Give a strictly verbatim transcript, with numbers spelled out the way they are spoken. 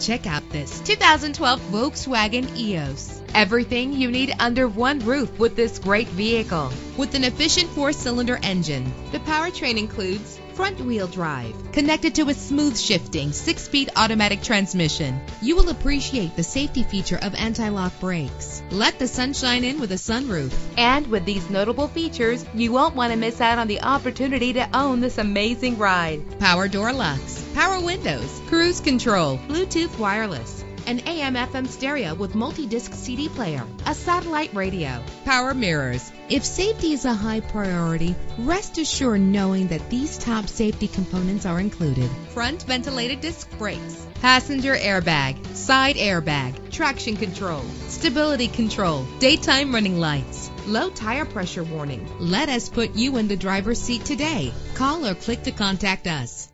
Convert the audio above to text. Check out this two thousand twelve Volkswagen Eos. Everything you need under one roof with this great vehicle. With an efficient four-cylinder engine, the powertrain includes front-wheel drive, connected to a smooth-shifting, six-speed automatic transmission. You will appreciate the safety feature of anti-lock brakes. Let the sunshine in with a sunroof. And with these notable features, you won't want to miss out on the opportunity to own this amazing ride. Power door locks, power windows, cruise control, Bluetooth wireless, an A M F M stereo with multi-disc C D player, a satellite radio, power mirrors. If safety is a high priority, rest assured knowing that these top safety components are included. Front ventilated disc brakes, passenger airbag, side airbag, traction control, stability control, daytime running lights, low tire pressure warning. Let us put you in the driver's seat today. Call or click to contact us.